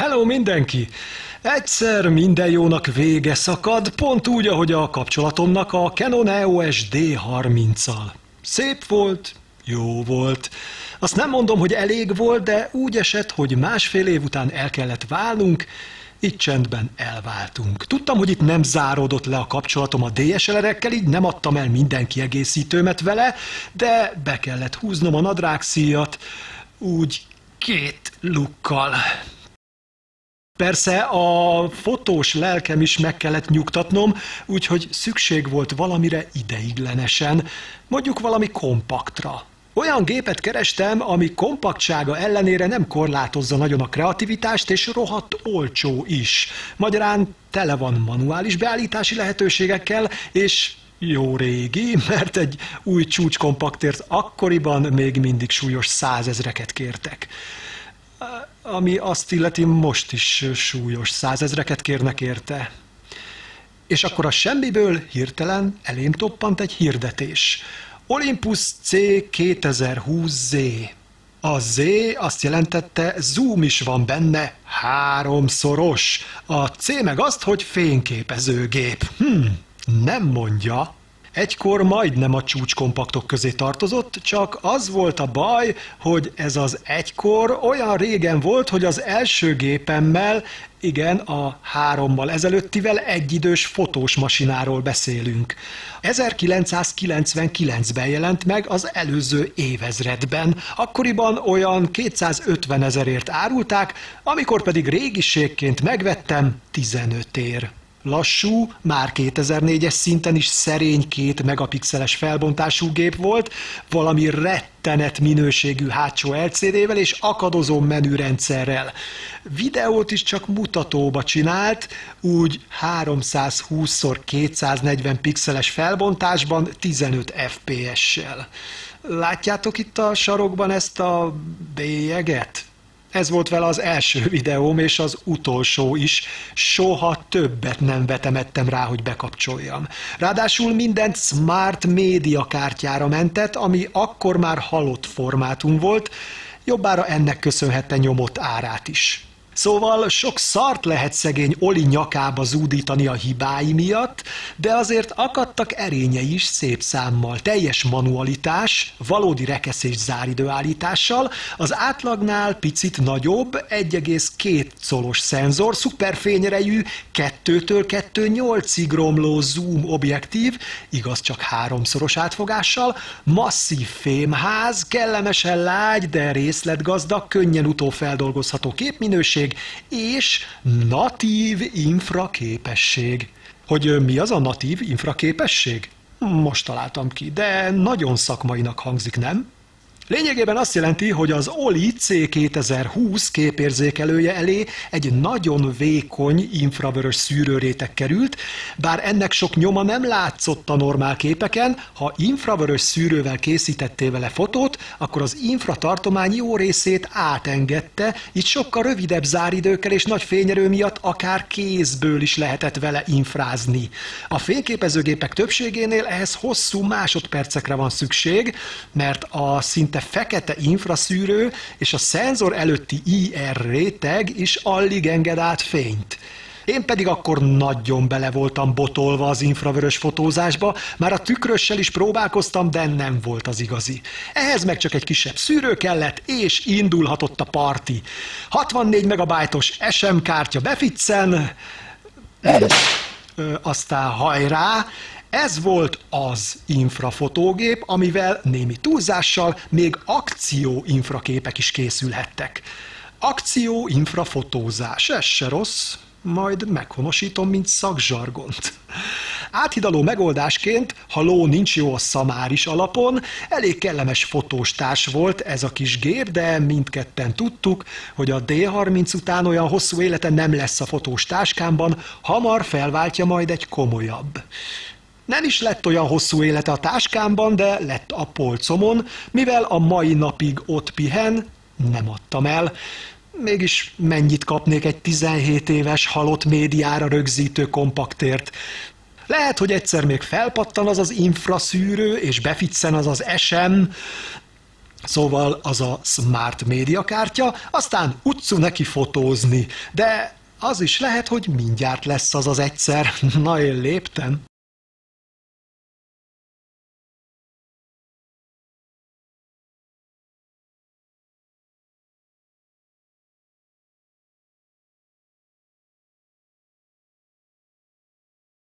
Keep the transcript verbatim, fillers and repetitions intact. Hello mindenki! Egyszer minden jónak vége szakad, pont úgy, ahogy a kapcsolatomnak a Canon é o es D harminc-szal. Szép volt, jó volt. Azt nem mondom, hogy elég volt, de úgy esett, hogy másfél év után el kellett válnunk, így csendben elváltunk. Tudtam, hogy itt nem záródott le a kapcsolatom a dé es el er-ekkel, így nem adtam el minden kiegészítőmet vele, de be kellett húznom a nadrágszíjat, úgy két lukkal. Persze a fotós lelkem is meg kellett nyugtatnom, úgyhogy szükség volt valamire ideiglenesen, mondjuk valami kompaktra. Olyan gépet kerestem, ami kompaktsága ellenére nem korlátozza nagyon a kreativitást, és rohadt olcsó is. Magyarán tele van manuális beállítási lehetőségekkel, és jó régi, mert egy új csúcskompaktért akkoriban még mindig súlyos százezreket kértek. Ami azt illeti, most is súlyos százezreket kérnek érte. És akkor a semmiből hirtelen elém toppant egy hirdetés. Olympus C kétezer-húsz Z. A Z azt jelentette, zoom is van benne, háromszoros. A C meg azt, hogy fényképezőgép. Hm, nem mondja. Egykor majdnem a csúcskompaktok közé tartozott, csak az volt a baj, hogy ez az egykor olyan régen volt, hogy az első gépemmel, igen, a hárommal ezelőttivel egyidős fotós masináról beszélünk. ezerkilencszázkilencvenkilencben jelent meg az előző évezredben, akkoriban olyan kétszázötven ezerért árulták, amikor pedig régiségként megvettem tizenöt ér. Lassú, már kétezer-négyes szinten is szerény két megapixeles felbontású gép volt, valami rettenet minőségű hátsó el cé dé-vel és akadozó menürendszerrel. Videót is csak mutatóba csinált, úgy háromszázhúsz szer kétszáznegyven pixeles felbontásban tizenöt ef pé es-sel. Látjátok itt a sarokban ezt a bélyeget? Ez volt vele az első videóm, és az utolsó is. Soha többet nem vetemettem rá, hogy bekapcsoljam. Ráadásul mindent Smart Media kártyára mentett, ami akkor már halott formátum volt, jobbára ennek köszönhette nyomott árát is. Szóval sok szart lehet szegény Oli nyakába zúdítani a hibái miatt, de azért akadtak erényei is szép számmal, teljes manualitás, valódi rekeszés záridőállítással, az átlagnál picit nagyobb, egy egész két colos szenzor, szuperfényerejű, kettőtől kettő egész nyolcig romló zoom objektív, igaz csak háromszoros átfogással, masszív fémház, kellemesen lágy, de részletgazdag, könnyen utófeldolgozható képminőség, és natív infraképesség. Hogy mi az a natív infraképesség? Most találtam ki, de nagyon szakmainak hangzik, nem? Lényegében azt jelenti, hogy az Oli C kétezer-húsz képérzékelője elé egy nagyon vékony infravörös szűrőréteg került, bár ennek sok nyoma nem látszott a normál képeken, ha infravörös szűrővel készítettél vele fotót, akkor az infratartomány jó részét átengedte, így sokkal rövidebb záridőkkel és nagy fényerő miatt akár kézből is lehetett vele infrázni. A fényképezőgépek többségénél ehhez hosszú másodpercekre van szükség, mert a szinte a fekete infraszűrő és a szenzor előtti i er réteg is alig enged át fényt. Én pedig akkor nagyon bele voltam botolva az infravörös fotózásba, már a tükrössel is próbálkoztam, de nem volt az igazi. Ehhez meg csak egy kisebb szűrő kellett, és indulhatott a parti. hatvannégy megabájtos es em kártya beficen, aztán hajrá! Ez volt az infrafotógép, amivel némi túlzással még akcióinfraképek is készülhettek. Akcióinfrafotózás, ez se rossz, majd meghonosítom, mint szakzsargont. Áthidaló megoldásként, ha ló nincs jó a szamáris alapon, elég kellemes fotóstárs volt ez a kis gép, de mindketten tudtuk, hogy a D harminc után olyan hosszú élete nem lesz a fotóstáskámban, hamar felváltja majd egy komolyabb. Nem is lett olyan hosszú élete a táskámban, de lett a polcomon, mivel a mai napig ott pihen, nem adtam el. Mégis mennyit kapnék egy tizenhét éves halott médiára rögzítő kompaktért? Lehet, hogy egyszer még felpattan az az infraszűrő, és beficen az az es em, Szóval az a Smart Media kártya, aztán utcu neki fotózni, de az is lehet, hogy mindjárt lesz az az egyszer. Na, én léptem.